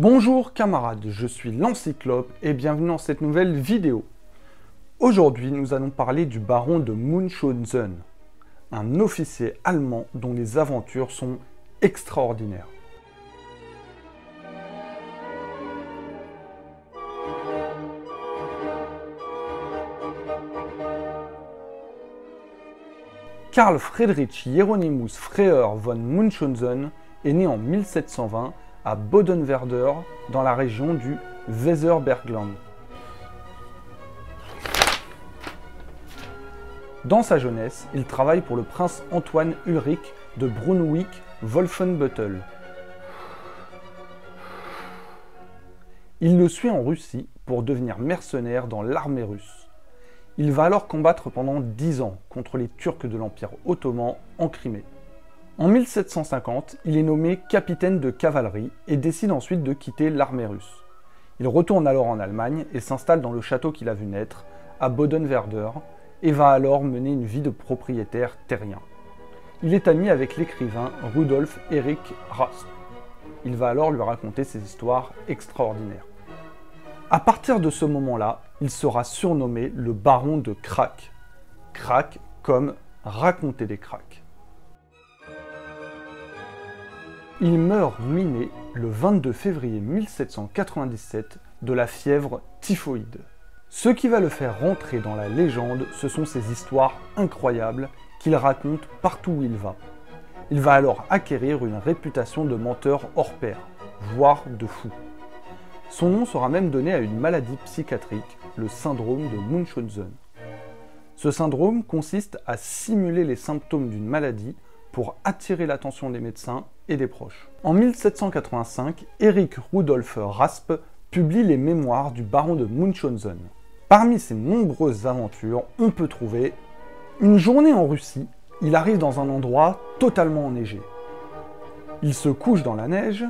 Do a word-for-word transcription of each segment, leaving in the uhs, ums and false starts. Bonjour camarades, je suis l'Encyclope et bienvenue dans cette nouvelle vidéo. Aujourd'hui, nous allons parler du baron de Münchhausen, un officier allemand dont les aventures sont extraordinaires. Carl Friedrich Hieronymus Freiherr von Münchhausen est né en mille sept cent vingt à Bodenwerder, dans la région du Weserbergland. Dans sa jeunesse, il travaille pour le prince Antoine Ulrich de Brunswick-Wolfenbüttel. Il le suit en Russie pour devenir mercenaire dans l'armée russe. Il va alors combattre pendant dix ans contre les Turcs de l'Empire ottoman en Crimée. En mille sept cent cinquante, il est nommé capitaine de cavalerie et décide ensuite de quitter l'armée russe. Il retourne alors en Allemagne et s'installe dans le château qu'il a vu naître, à Bodenwerder, et va alors mener une vie de propriétaire terrien. Il est ami avec l'écrivain Rudolf Erich Raspe. Il va alors lui raconter ses histoires extraordinaires. À partir de ce moment-là, il sera surnommé le baron de Crac. Crac comme raconter des cracks. Il meurt miné le vingt-deux février mille sept cent quatre-vingt-dix-sept de la fièvre typhoïde. Ce qui va le faire rentrer dans la légende, ce sont ses histoires incroyables qu'il raconte partout où il va. Il va alors acquérir une réputation de menteur hors pair, voire de fou. Son nom sera même donné à une maladie psychiatrique, le syndrome de Münchhausen. Ce syndrome consiste à simuler les symptômes d'une maladie pour attirer l'attention des médecins et des proches. En mille sept cent quatre-vingt-cinq, Erich Rudolf Raspe publie les mémoires du baron de Münchhausen. Parmi ses nombreuses aventures, on peut trouver une journée en Russie, il arrive dans un endroit totalement enneigé. Il se couche dans la neige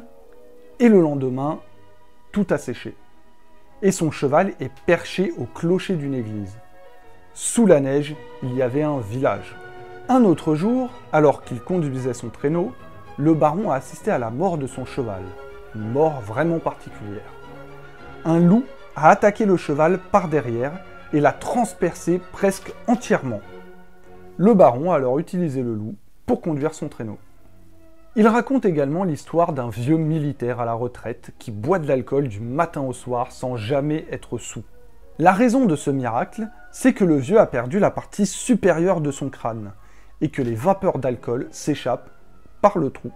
et le lendemain, tout a séché. Et son cheval est perché au clocher d'une église. Sous la neige, il y avait un village. Un autre jour, alors qu'il conduisait son traîneau, le baron a assisté à la mort de son cheval, une mort vraiment particulière. Un loup a attaqué le cheval par derrière et l'a transpercé presque entièrement. Le baron a alors utilisé le loup pour conduire son traîneau. Il raconte également l'histoire d'un vieux militaire à la retraite qui boit de l'alcool du matin au soir sans jamais être saoul. La raison de ce miracle, c'est que le vieux a perdu la partie supérieure de son crâne et que les vapeurs d'alcool s'échappent par le trou.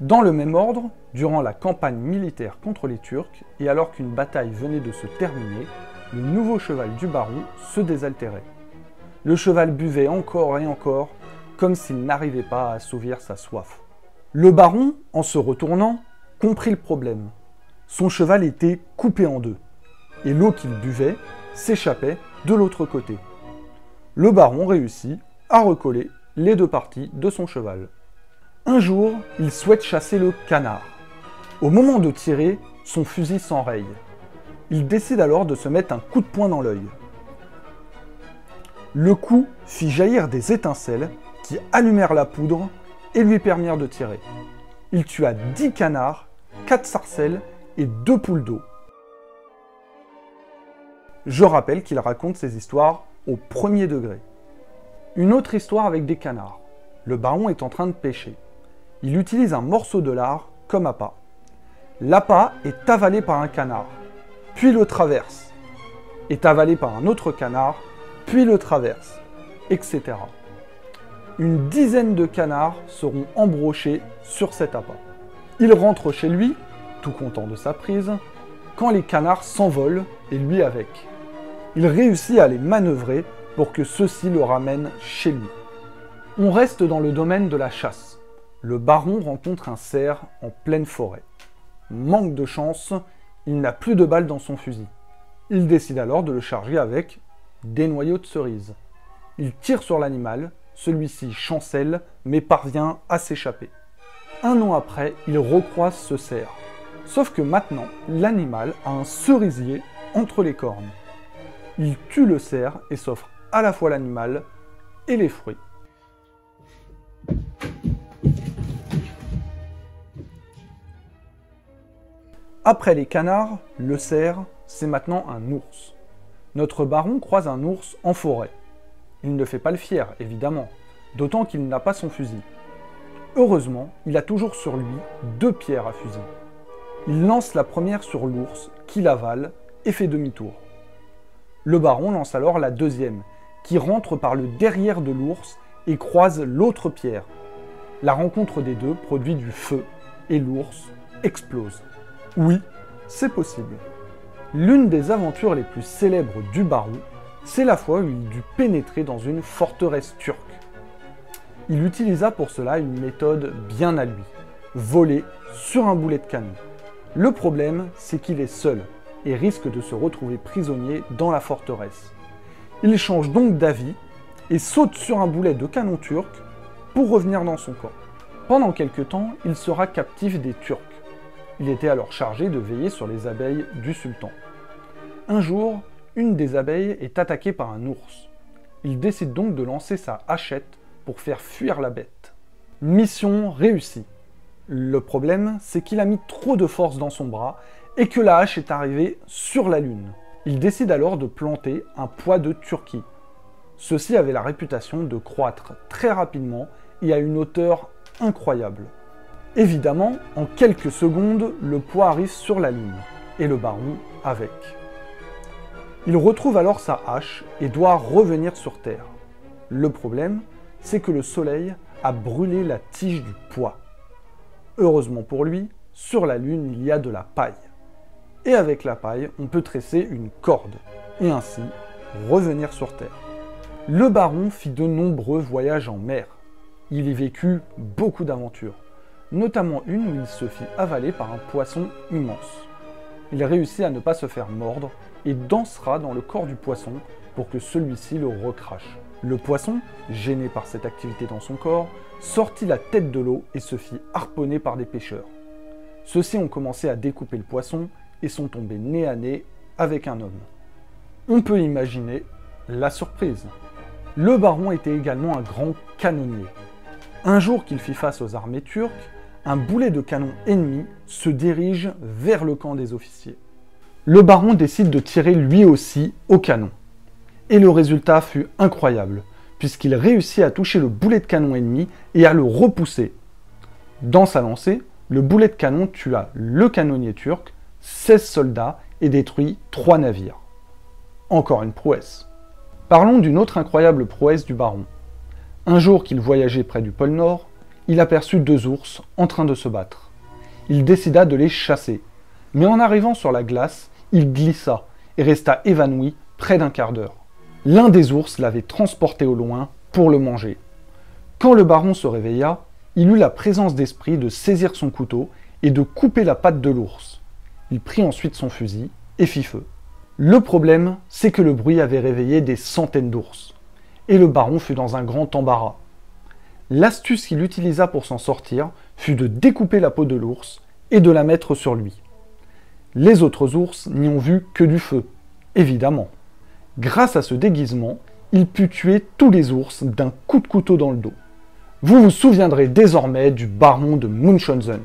Dans le même ordre, durant la campagne militaire contre les Turcs, et alors qu'une bataille venait de se terminer, le nouveau cheval du baron se désaltérait. Le cheval buvait encore et encore, comme s'il n'arrivait pas à assouvir sa soif. Le baron, en se retournant, comprit le problème. Son cheval était coupé en deux, et l'eau qu'il buvait s'échappait de l'autre côté. Le baron réussit à recoller les deux parties de son cheval. Un jour, il souhaite chasser le canard. Au moment de tirer, son fusil s'enraye. Il décide alors de se mettre un coup de poing dans l'œil. Le coup fit jaillir des étincelles qui allumèrent la poudre et lui permirent de tirer. Il tua dix canards, quatre sarcelles et deux poules d'eau. Je rappelle qu'il raconte ses histoires au premier degré. Une autre histoire avec des canards. Le baron est en train de pêcher. Il utilise un morceau de lard comme appât. L'appât est avalé par un canard, puis le traverse, est avalé par un autre canard, puis le traverse, et cetera. Une dizaine de canards seront embrochés sur cet appât. Il rentre chez lui, tout content de sa prise, quand les canards s'envolent et lui avec. Il réussit à les manœuvrer pour que ceux-ci le ramènent chez lui. On reste dans le domaine de la chasse. Le baron rencontre un cerf en pleine forêt. Manque de chance, il n'a plus de balles dans son fusil. Il décide alors de le charger avec des noyaux de cerises. Il tire sur l'animal, celui-ci chancelle mais parvient à s'échapper. Un an après, il recroise ce cerf. Sauf que maintenant, l'animal a un cerisier entre les cornes. Il tue le cerf et s'offre à la fois l'animal et les fruits. Après les canards, le cerf, c'est maintenant un ours. Notre baron croise un ours en forêt. Il ne fait pas le fier, évidemment, d'autant qu'il n'a pas son fusil. Heureusement, il a toujours sur lui deux pierres à fusil. Il lance la première sur l'ours, qui l'avale, et fait demi-tour. Le baron lance alors la deuxième, qui rentre par le derrière de l'ours et croise l'autre pierre. La rencontre des deux produit du feu, et l'ours explose. Oui, c'est possible. L'une des aventures les plus célèbres du baron, c'est la fois où il dut pénétrer dans une forteresse turque. Il utilisa pour cela une méthode bien à lui, voler sur un boulet de canon. Le problème, c'est qu'il est seul et risque de se retrouver prisonnier dans la forteresse. Il change donc d'avis et saute sur un boulet de canon turc pour revenir dans son camp. Pendant quelque temps, il sera captif des Turcs. Il était alors chargé de veiller sur les abeilles du sultan. Un jour, une des abeilles est attaquée par un ours. Il décide donc de lancer sa hachette pour faire fuir la bête. Mission réussie. Le problème, c'est qu'il a mis trop de force dans son bras et que la hache est arrivée sur la lune. Il décide alors de planter un pois de Turquie. Ceux-ci avaient la réputation de croître très rapidement et à une hauteur incroyable. Évidemment, en quelques secondes, le pois arrive sur la lune, et le baron avec. Il retrouve alors sa hache et doit revenir sur Terre. Le problème, c'est que le soleil a brûlé la tige du pois. Heureusement pour lui, sur la lune il y a de la paille. Et avec la paille, on peut tresser une corde, et ainsi revenir sur Terre. Le baron fit de nombreux voyages en mer. Il y vécut beaucoup d'aventures, notamment une où il se fit avaler par un poisson immense. Il réussit à ne pas se faire mordre et dansera dans le corps du poisson pour que celui-ci le recrache. Le poisson, gêné par cette activité dans son corps, sortit la tête de l'eau et se fit harponner par des pêcheurs. Ceux-ci ont commencé à découper le poisson et sont tombés nez à nez avec un homme. On peut imaginer la surprise. Le baron était également un grand canonnier. Un jour qu'il fit face aux armées turques, un boulet de canon ennemi se dirige vers le camp des officiers. Le baron décide de tirer lui aussi au canon. Et le résultat fut incroyable, puisqu'il réussit à toucher le boulet de canon ennemi et à le repousser. Dans sa lancée, le boulet de canon tua le canonnier turc, seize soldats et détruit trois navires. Encore une prouesse. Parlons d'une autre incroyable prouesse du baron. Un jour qu'il voyageait près du pôle Nord, il aperçut deux ours en train de se battre. Il décida de les chasser, mais en arrivant sur la glace, il glissa et resta évanoui près d'un quart d'heure. L'un des ours l'avait transporté au loin pour le manger. Quand le baron se réveilla, il eut la présence d'esprit de saisir son couteau et de couper la patte de l'ours. Il prit ensuite son fusil et fit feu. Le problème, c'est que le bruit avait réveillé des centaines d'ours, et le baron fut dans un grand embarras. L'astuce qu'il utilisa pour s'en sortir fut de découper la peau de l'ours et de la mettre sur lui. Les autres ours n'y ont vu que du feu, évidemment. Grâce à ce déguisement, il put tuer tous les ours d'un coup de couteau dans le dos. Vous vous souviendrez désormais du baron de Münchhausen.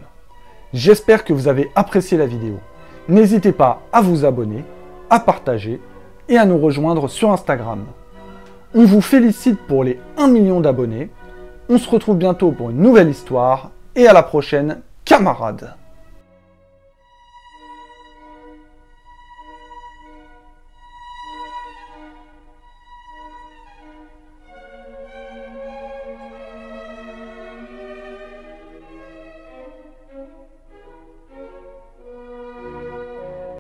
J'espère que vous avez apprécié la vidéo. N'hésitez pas à vous abonner, à partager et à nous rejoindre sur Instagram. On vous félicite pour les un million d'abonnés. On se retrouve bientôt pour une nouvelle histoire et à la prochaine, camarades!